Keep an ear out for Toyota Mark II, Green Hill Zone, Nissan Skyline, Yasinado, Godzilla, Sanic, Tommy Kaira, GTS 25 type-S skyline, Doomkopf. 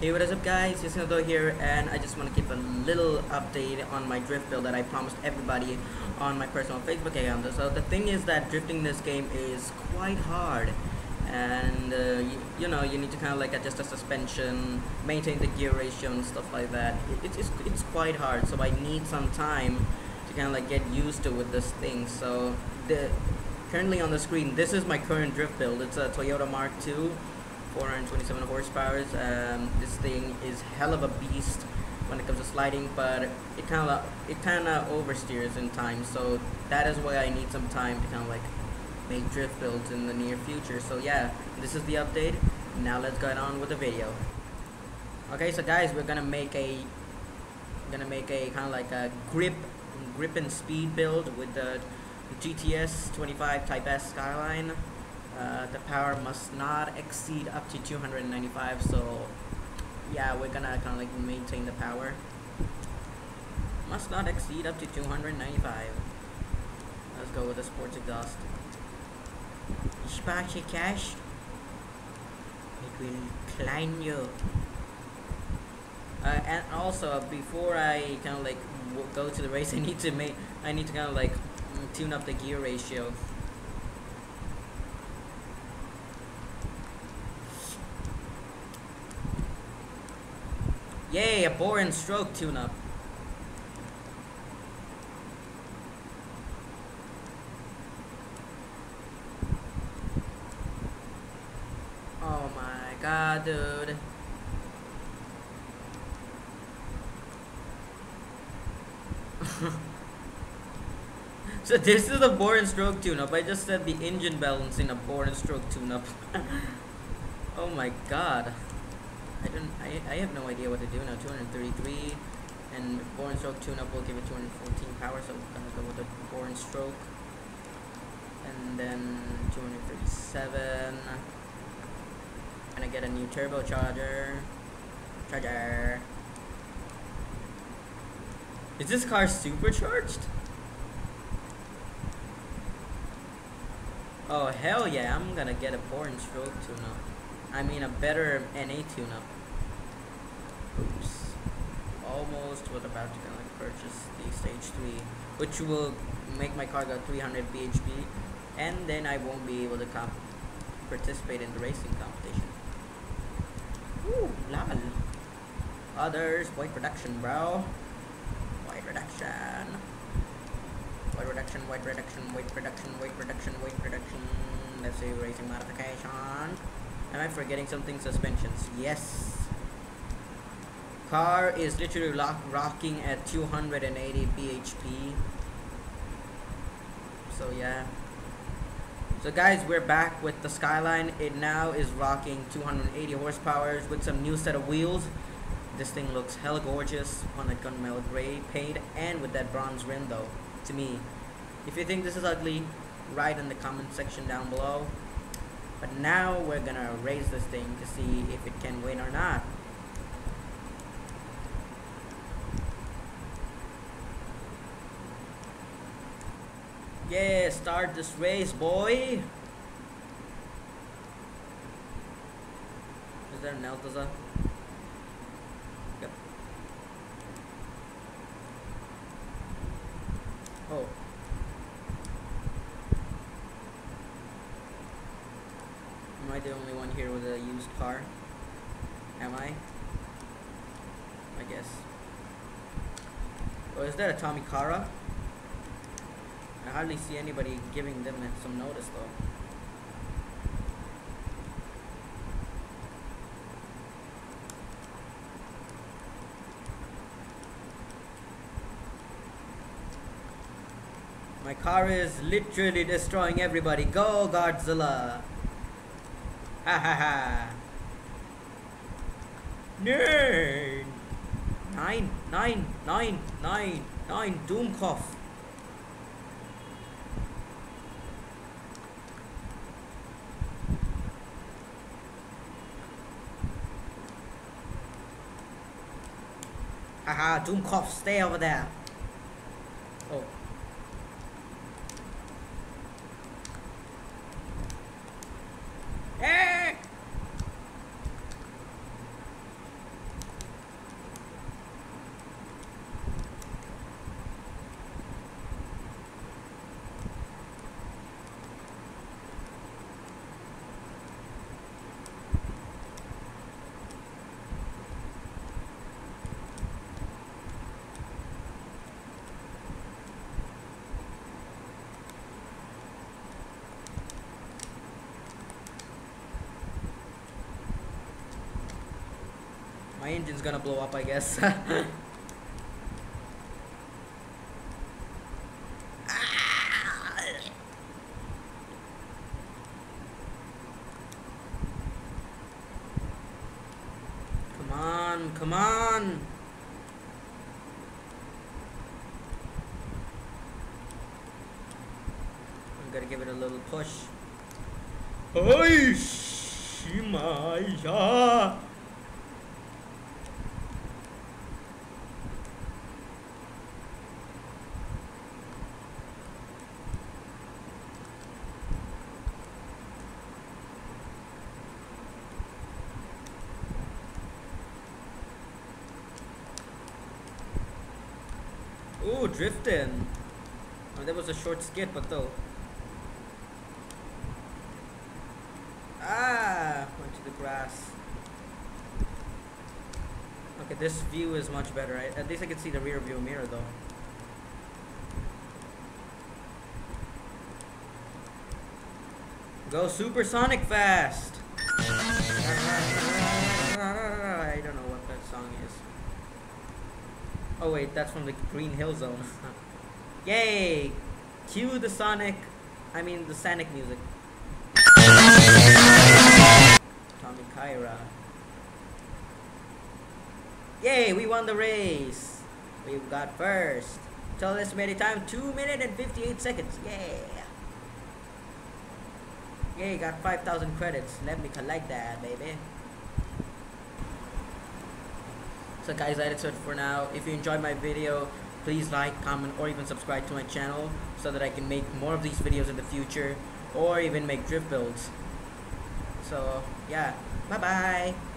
Hey, what is up guys, Yasinado here, and I just want to give a little update on my drift build that I promised everybody on my personal Facebook account. So the thing is that drifting this game is quite hard, and you need to kind of like adjust the suspension, maintain the gear ratio and stuff like that. It's quite hard, so I need some time to kind of like get used to with this thing. So currently on the screen, this is my current drift build. It's a Toyota Mark II. 427 horsepower. This thing is hell of a beast when it comes to sliding, but it kind of oversteers in time. So that is why I need some time to kind of like make drift builds in the near future. So yeah, this is the update. Now let's get on with the video. Okay, so guys, we're gonna make a kind of like a grip and speed build with the GTS 25 type-S skyline. The power must not exceed up to 295, so yeah, we're gonna kind of like maintain the power. Must not exceed up to 295. Let's go with the sports exhaust. Spare cash. It will climb you. And also, before I kind of like go to the race, I need to kind of like tune up the gear ratio. Yay, a bore and stroke tune-up. Oh my god, dude. So this is a bore and stroke tune-up. I just said the engine balance in a bore and stroke tune-up. Oh my god. I have no idea what to do now. 233, and bore and stroke tune-up will give it 214 power, so we're gonna go with the bore and stroke, and then 237. I'm gonna get a new turbocharger. Is this car supercharged? Oh hell yeah! I'm gonna get a bore and stroke tune-up. I mean a better NA tune-up. Oops. Almost was about to kind of purchase the stage 3, which will make my car go 300 bhp, and then I won't be able to participate in the racing competition. Ooh, lol. Others, white reduction, bro. White reduction. White reduction, white reduction, white reduction, white reduction, white reduction. Let's see, racing modification. Am I forgetting something? Suspensions. Yes. Car is literally rocking at 280 bhp. So yeah. So guys, we're back with the Skyline. It now is rocking 280 horsepower with some new set of wheels. This thing looks hella gorgeous on that gunmetal gray paint and with that bronze rim though. To me, if you think this is ugly, write in the comment section down below. But now we're gonna raise this thing to see if it can win or not. Yeah, start this race, boy! Is there an Altaza? Yep. Oh. Am I the only one here with a used car? Am I? I guess. Oh, is that a Tommy Kaira? I hardly see anybody giving them some notice though. My car is literally destroying everybody. Go Godzilla! Ha ha ha! Nine! Nine! Nine! Nine! Nine! Nine! Doomkopf! Haha! Doomkopf, stay over there! Oh. My engine's gonna blow up, I guess. Come on! I'm gonna give it a little push. Oishimaya! Ooh, drifting. Oh, that was a short skid, but though. Ah, went to the grass. Okay, this view is much better. At least I can see the rear view mirror, though. Go supersonic fast! I don't know what that song is. Oh wait, that's from the Green Hill Zone. Yay! Cue the Sanic music. Tommy Kaira. Yay, we won the race! We got first. Till this many time, 2 minutes and 58 seconds. Yeah. Yay, got 5,000 credits. Let me collect that, baby. So guys, that is it for now. If you enjoyed my video, please like, comment, or even subscribe to my channel so that I can make more of these videos in the future, or even make drift builds. So yeah, bye bye.